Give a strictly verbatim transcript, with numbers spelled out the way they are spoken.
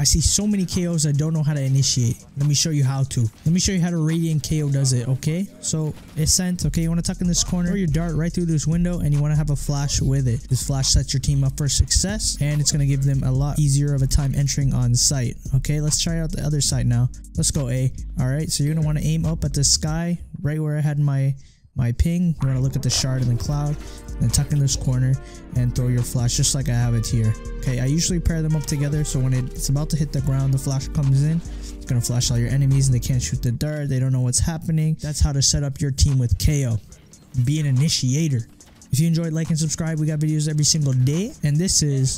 I see so many K Os I don't know how to initiate. Let me show you how to. Let me show you how to Radiant K O does it, okay? So, Ascent, okay? You want to tuck in this corner, throw your dart right through this window, and you want to have a flash with it. This flash sets your team up for success, and it's going to give them a lot easier of a time entering on site, okay? Let's try out the other side now. Let's go A. Alright, so you're going to want to aim up at the sky, right where I had my... my ping. You want to look at the shard and the cloud and tuck in this corner and throw your flash just like I have it here. Okay, I usually pair them up together, so when it's about to hit the ground, the flash comes in. It's gonna flash all your enemies and they can't shoot the dart. They don't know what's happening. That's how to set up your team with K O. Be an initiator. If you enjoyed, like and subscribe. We got videos every single day, and this is